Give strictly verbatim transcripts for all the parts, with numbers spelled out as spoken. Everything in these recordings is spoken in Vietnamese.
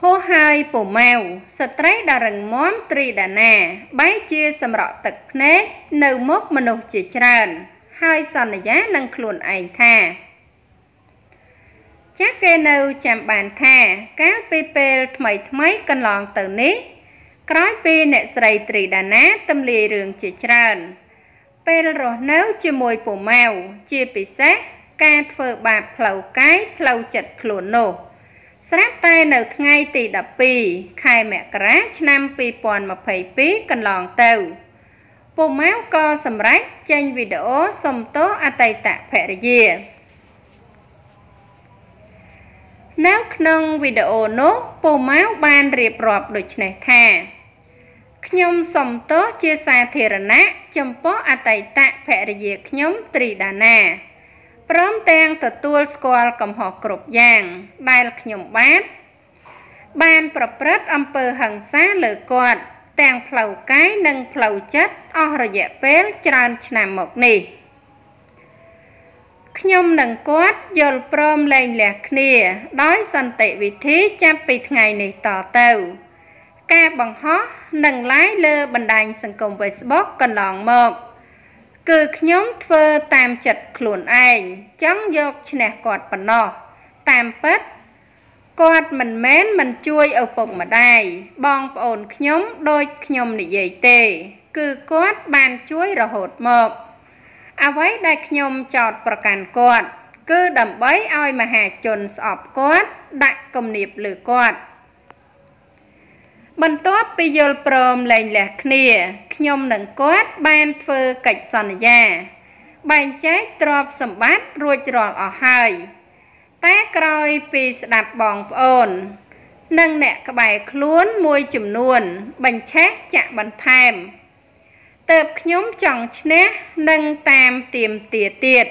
Hô hai bổ mèo, stress đà rừng món Tridana, bái chia xâm rõ tực nét, nâu mốt mà nụ chỉ tràn, hai sòn giá nâng khuôn ai thà. Chắc kê nâu chạm bàn thà, các bê mấy mấy cân lòn từ ní, khói bê nẹ sầy Tridana tâm lì rừng chỉ tràn. Bê rô nấu chê mùi bổ mèo, chê bì xác, ca thơ bạp lầu cái, lầu chật khuôn nổ. Srác tay nợ ngay tỷ đập bì, khai mẹ crash nam bì bọn mà phải bí cần lòng tàu. Bộ máu co sầm rách trên video xông tố a tay tạ phẻ dìa. Nếu nâng video nốt, bộ máu ban riêng rộp đôi này thà. Nhóm xông tố chia xa thịa rả nát, châm bó a tay tạ phẻ dìa nhóm Tridana. Prom tang tờ tuol squall cầm họ cột giang, bài lạc nhộng bát. Ban prập rớt âm pơ hằng xá lờ quạt, tang phẩu cái nâng phẩu chất, o rồi dẹp bếp tràn nằm mọc nì. Nhông nâng quạt, dồn prom lên lạc nìa, đói sân tệ vị thế chạm bịt ngày này tỏ tàu. Ca bằng hó, nâng lái lơ bàn đành sân cùng Facebook cần lòn mộp. Cực nhóm thơ tam chật khuôn anh, chẳng dọc nè quạt bằng nó, tam bất. Quạt mình mến mình chui ở bụng mà đài, bong bồn nhóm đôi nhóm này dây tê. Cứ quạt bàn chuối rồi hột mộp. À với đại nhóm chọt bà càng quạt, cứ đầm bấy ai mà hạ chôn sọp quạt, đại công nghiệp lửa quạt. Bạn tốt bây giờ prom lên lạc nìa, nhóm nâng quát ban phơ cạch sòn già. Bạn cháy trọp sầm bát ruột rọt ở hai. Ta coi bì đặt bóng ồn. Nâng nẹ các bài khuôn môi chùm nuồn, bạn cháy chạm bàn thèm. Tợp nhóm chồng chné, nâng tam tìm tìa tiệt.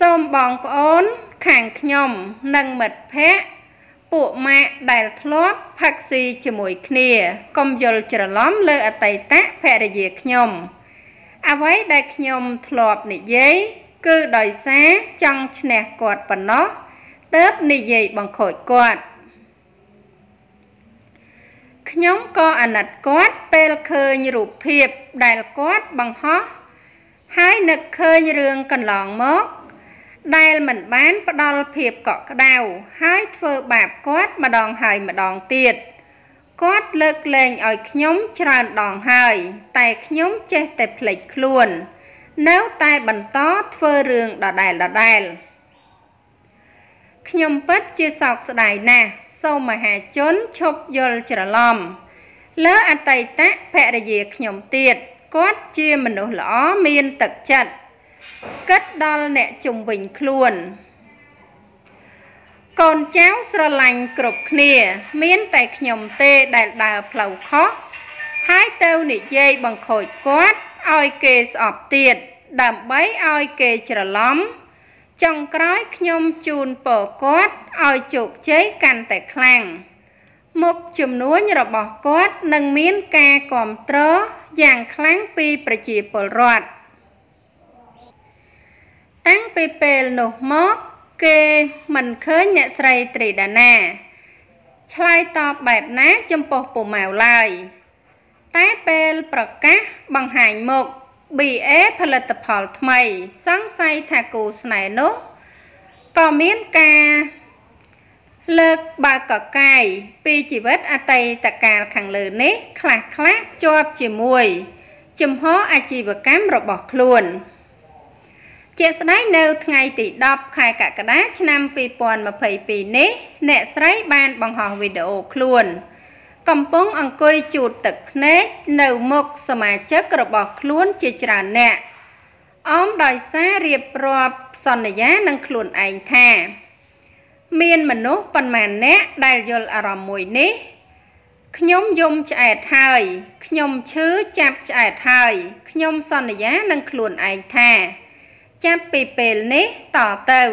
Xôm bóng ồn, khẳng nhóm, nâng mật phép. Bộ mẹ đại lót phát xì cho mùi khnia, công dồn trở lõm lơ ở tay tác phẻ đại diệt nhóm. À với đại nhóm lọp nị giấy, cứ đòi xá chăng nè quạt bằng nó, tớp nị giấy bằng khỏi quạt. Nhóm có ảnh ạch quát bèl khơ như rụp hiệp, đại quát bằng hót, hái nực khơ như rương cần lòn mốt. Đại mình bán bắt đầu thiệp cọ đào, hai phơ bạp quát mà đòn hài mà đòn tiệt. Quát lực lên ở nhóm tràn đòn hài, tại nhóm chết tệp lịch luôn. Nếu tay bần tó phơ rương đỏ đài là đài. Nhóm bất chia sọc sự đài nè, sau mà hạ chốn chốc dồn trở lòng. Lỡ à tay tác phẹ ra dìa nhóm tiệt, quát chia mình đủ lõ miên tật chật. Kết đo nẹ trùng bình khuôn. Còn cháu sơ lành cực nìa, miễn tại nhóm tê đại đà phẩu khó. Hai tâu nị dây bằng khối quát, oi kê sọp tiệt, đàm bấy oi kê trở lóm. Trong cõi nhóm chùn bổ quát, oi chuột chế canh tại khlang. Một chùm núa như bỏ quát, nâng miễn ca còm trớ, dàng kháng pi bà chì bổ rọt. Tăng bê bê nụ mốt, kê mình khơi nhẹ sầy Tridana. Chlai to bạp ná châm bột bù màu lại. Tá bê bà cát bằng hành mục, bì ế phá lật tập hồn thmầy, sáng say thà cụ sài nốt. Có miếng ca lực bà cỏ cài, bì chỉ vết a tay tạ cà khẳng lửa nế, khlạc khlạc cho chì mùi. Chùm hó a chì bà cám rồi bọt luôn. Chia sái nêu ngay tỷ đọc khai cả cả đá năm pì bọn mà phải pì nế, nẹ sái ban bằng họ video khuôn. Cầm bóng ăn côi chụt tực nế, nâu mục xa mà chất rồi bỏ khuôn chì trả nẹ. Ông đòi xa riêng rộp xôn giá nâng khuôn anh thà. Miên mà nốt bằng mà nẹ đài dồn ở rộm mùi nế. Nhóm dùng chạy thai, nhóm chứ chạp chạy thai, nhóm xôn giá nâng khuôn anh thà. Chạm bì bê ní tỏ tàu.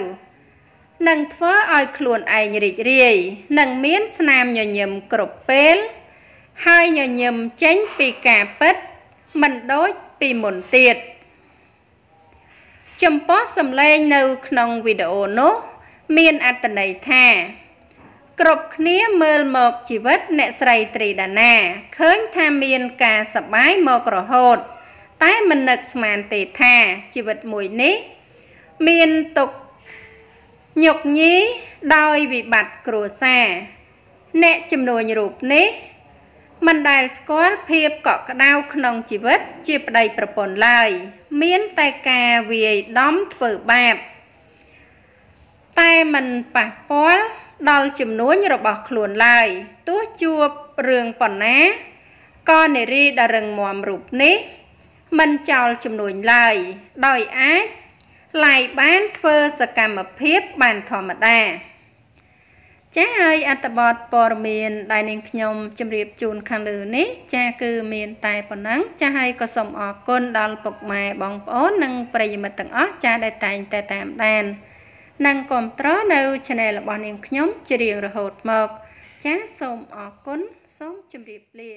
Nâng thơ oi khuôn anh rịch rì, nâng miễn snam nhỏ nhầm cục bê. Hai nhỏ nhầm chánh bì cà bích, mình đối bì mụn tiệt. Châm bó xâm lê nâu nông video nốt, miễn ảnh này thà. ក្រកគ្នាមើលមកជីវិតអ្នកស្រីត្រីដាណាឃើញថាមានការសប្បាយមកក្រហូតតែមិននឹកស្មានទេថាជីវិតមួយនេះមានទុក្ខញុកញីដោយវិបត្តិគ្រួសារអ្នក ចំនួនរបស់ខ្លួនឡើយទោះជួបរឿងប៉ុណ្ណាក៏នារីដែលរឹងមាំរូបនេះមិនចោលចំនួនឡើយដោយអាចឡាយបានធ្វើសកម្មភាពបានធម្មតាចា៎ហើយអត្ថបទព័ត៌មានដែលនាងខ្ញុំជម្រាបជូនខាងលើនេះចា៎គឺមានតែប៉ុណ្ណឹងចា៎ហើយក៏សូមអរគុណដល់ពុកម៉ែបងប្អូននិងប្រិយមិត្តទាំងអស់ចា៎ដែលតែងតែតាមដាន និងគាំទ្រនៅឆានែលរបស់នាងខ្ញុំជារៀងរហូតមកចាសសូមអរគុណសូមជម្រាបលា